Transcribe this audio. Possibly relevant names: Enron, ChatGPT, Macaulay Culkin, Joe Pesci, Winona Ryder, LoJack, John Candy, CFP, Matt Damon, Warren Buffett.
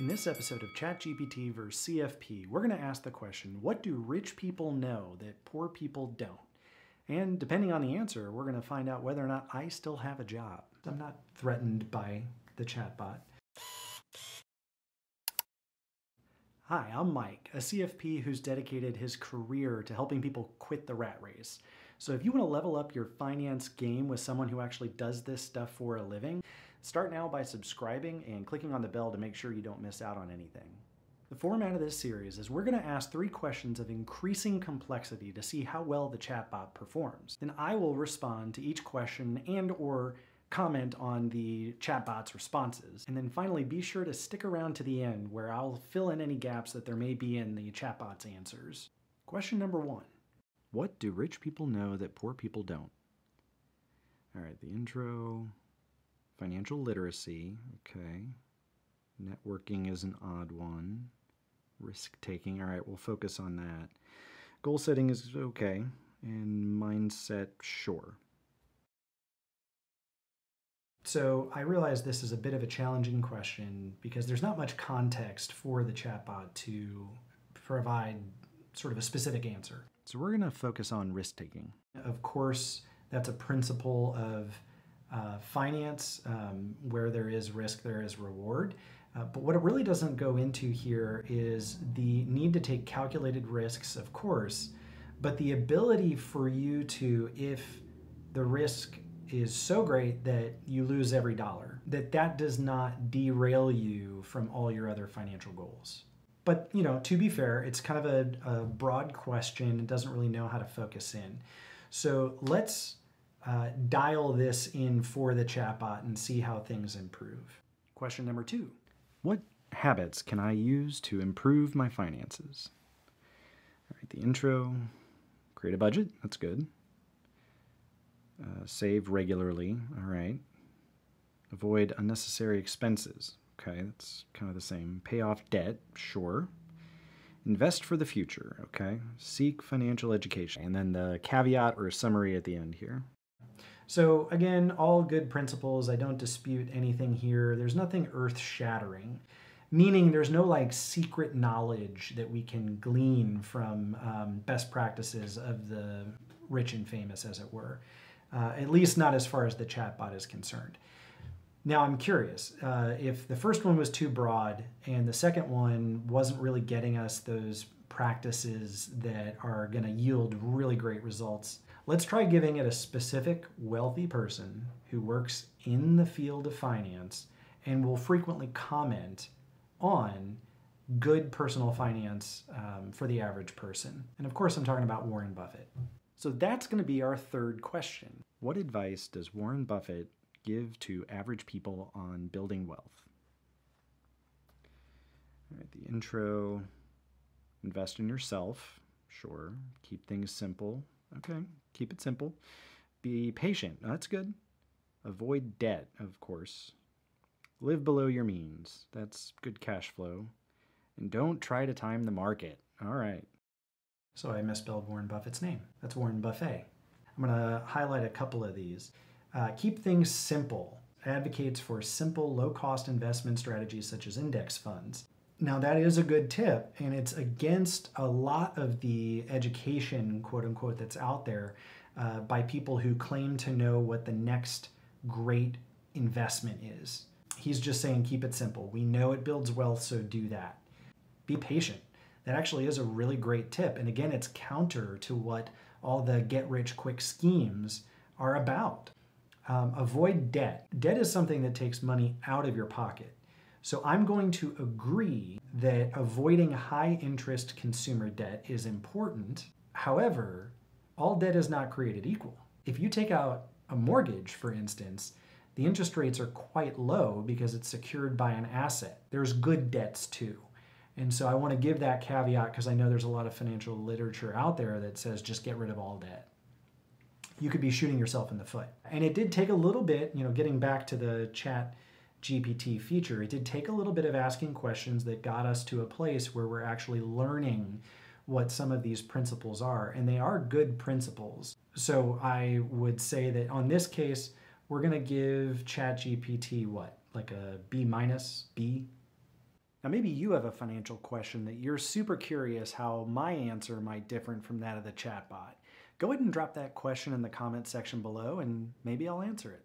In this episode of ChatGPT vs. CFP, we're going to ask the question, what do rich people know that poor people don't? And depending on the answer, we're going to find out whether or not I still have a job. I'm not threatened by the chatbot. Hi, I'm Mike, a CFP who's dedicated his career to helping people quit the rat race. So if you want to level up your finance game with someone who actually does this stuff for a living, start now by subscribing and clicking on the bell to make sure you don't miss out on anything. The format of this series is we're going to ask three questions of increasing complexity to see how well the chatbot performs. Then I will respond to each question and or comment on the chatbot's responses. And then finally, be sure to stick around to the end where I'll fill in any gaps that there may be in the chatbot's answers. Question number one. What do rich people know that poor people don't? All right, the intro. Financial literacy, okay. Networking is an odd one. Risk-taking, all right, we'll focus on that. Goal setting is okay. And mindset, sure. So I realize this is a bit of a challenging question because there's not much context for the chatbot to provide sort of a specific answer. So we're going to focus on risk-taking. Of course, that's a principle of finance, where there is risk, there is reward. But what it really doesn't go into here is the need to take calculated risks, of course, but the ability for you to, if the risk is so great that you lose every dollar, that does not derail you from all your other financial goals. But, you know, to be fair, it's kind of a broad question. It doesn't really know how to focus in. So let's dial this in for the chatbot and see how things improve. Question number two. What habits can I use to improve my finances? All right, the intro, create a budget, that's good. Save regularly, all right. Avoid unnecessary expenses, okay, that's kind of the same. Pay off debt, sure. Invest for the future, okay. Seek financial education. And then the caveat or summary at the end here. So again, all good principles. I don't dispute anything here. There's nothing earth-shattering, meaning there's no like secret knowledge that we can glean from best practices of the rich and famous, as it were. At least not as far as the chatbot is concerned. Now I'm curious, if the first one was too broad and the second one wasn't really getting us those practices that are going to yield really great results, let's try giving it a specific wealthy person who works in the field of finance and will frequently comment on good personal finance for the average person. And of course I'm talking about Warren Buffett. So that's going to be our third question. What advice does Warren Buffett give to average people on building wealth? All right, the intro, invest in yourself, sure. Keep things simple, okay, keep it simple. Be patient, that's good. Avoid debt, of course. Live below your means, that's good cash flow. And don't try to time the market, all right. So I misspelled Warren Buffett's name. That's Warren Buffett. I'm gonna highlight a couple of these. Keep things simple. Advocates for simple, low-cost investment strategies such as index funds. Now, that is a good tip, and it's against a lot of the education, quote-unquote, that's out there by people who claim to know what the next great investment is. He's just saying keep it simple. We know it builds wealth, so do that. Be patient. That actually is a really great tip, and again, it's counter to what all the get-rich-quick schemes are about. Avoid debt. Debt is something that takes money out of your pocket. So I'm going to agree that avoiding high-interest consumer debt is important. However, all debt is not created equal. If you take out a mortgage, for instance, the interest rates are quite low because it's secured by an asset. There's good debts too. And so I want to give that caveat because I know there's a lot of financial literature out there that says just get rid of all debt. You could be shooting yourself in the foot. And it did take a little bit, you know, getting back to the ChatGPT feature, it did take a little bit of asking questions that got us to a place where we're actually learning what some of these principles are. And they are good principles. So I would say that on this case, we're going to give ChatGPT what? Like a B-? Now, maybe you have a financial question that you're super curious how my answer might differ from that of the chatbot. Go ahead and drop that question in the comment section below, and maybe I'll answer it.